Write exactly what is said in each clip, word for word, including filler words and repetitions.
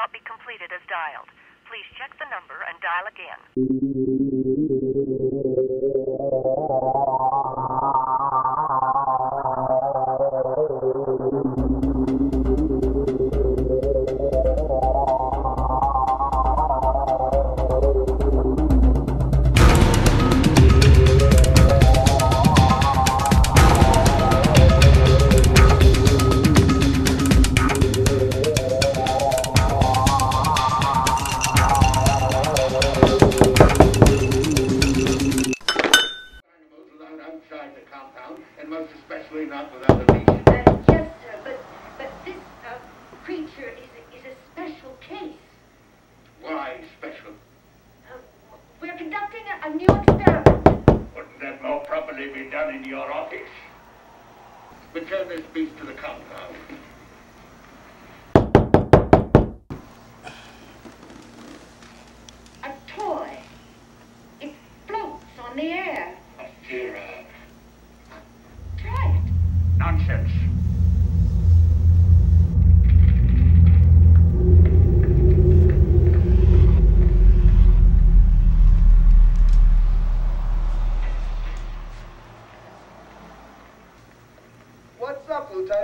not be completed as dialed. Please check the number and dial again. Return this beast to the compound. A toy. It floats on the air. A theorem. Try it. Nonsense.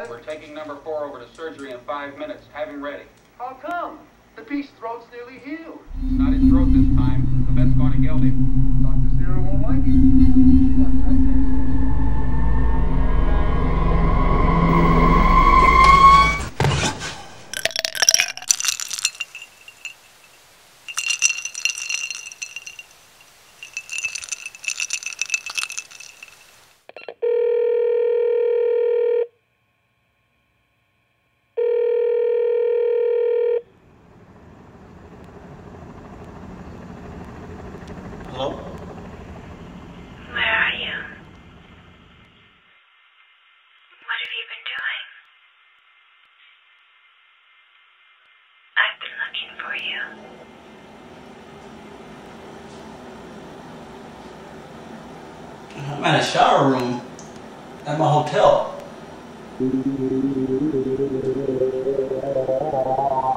We're taking number four over to surgery in five minutes. Have him ready. How come? The beast's throat's nearly healed. It's not his throat this time. The vet's going to geld him. Doctor Zero won't like it. Hello? Where are you? What have you been doing? I've been looking for you. I'm in a shower room at my hotel.